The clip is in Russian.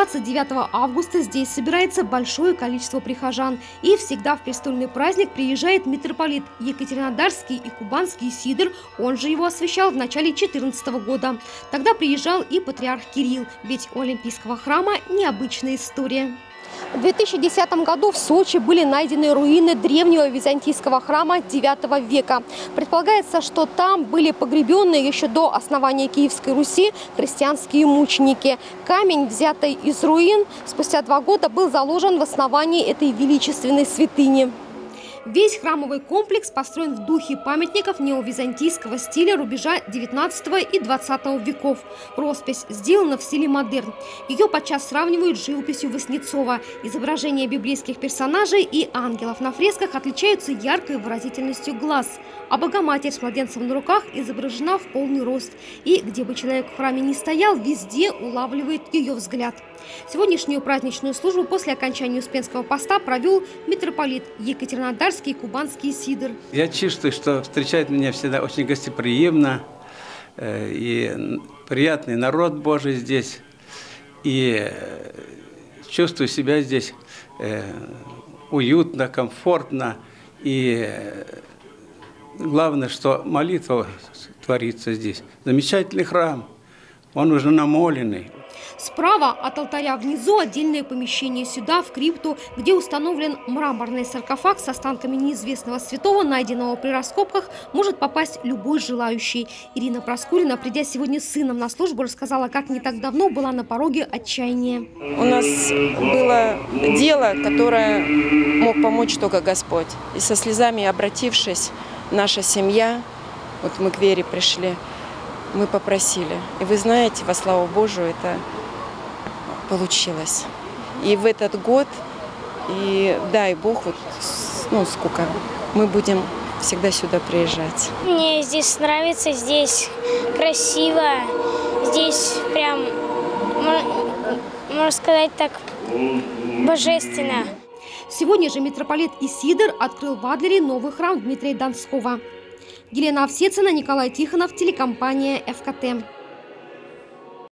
29 августа здесь собирается большое количество прихожан. И всегда в престольный праздник приезжает митрополит Екатеринодарский и Кубанский Исидор, он же его освящал в начале 14 года. Тогда приезжал и патриарх Кирилл, ведь у Олимпийского храма необычная история. В 2010 году в Сочи были найдены руины древнего византийского храма IX века. Предполагается, что там были погребены еще до основания Киевской Руси христианские мученики. Камень, взятый из руин, спустя 2 года был заложен в основании этой величественной святыни. Весь храмовый комплекс построен в духе памятников неовизантийского стиля рубежа XIX и XX веков. Роспись сделана в стиле модерн. Ее подчас сравнивают с живописью Васнецова. Изображения библейских персонажей и ангелов на фресках отличаются яркой выразительностью глаз. А Богоматерь с младенцем на руках изображена в полный рост. И где бы человек в храме ни стоял, везде улавливает ее взгляд. Сегодняшнюю праздничную службу после окончания Успенского поста провел митрополит Екатеринодарский и Кубанский Сидор. Я чувствую, что встречает меня всегда очень гостеприимно, и приятный народ Божий здесь, и чувствую себя здесь уютно, комфортно, и главное, что молитва творится здесь. Замечательный храм, он уже намоленный. Справа от алтаря внизу отдельное помещение сюда, в крипту, где установлен мраморный саркофаг с останками неизвестного святого, найденного при раскопках, может попасть любой желающий. Ирина Проскурина, придя сегодня с сыном на службу, рассказала, как не так давно была на пороге отчаяния. У нас было дело, которое мог помочь только Господь. И со слезами обратившись, наша семья, вот мы к вере пришли, мы попросили. И вы знаете, во славу Божию, это получилось. И в этот год, и дай Бог, вот, ну сколько, мы будем всегда сюда приезжать. Мне здесь нравится, здесь красиво, здесь прям, можно сказать так, божественно. Сегодня же митрополит Исидор открыл в Адлере новый храм Дмитрия Донского. Елена Овсецина, Николай Тихонов, телекомпания ФКТ.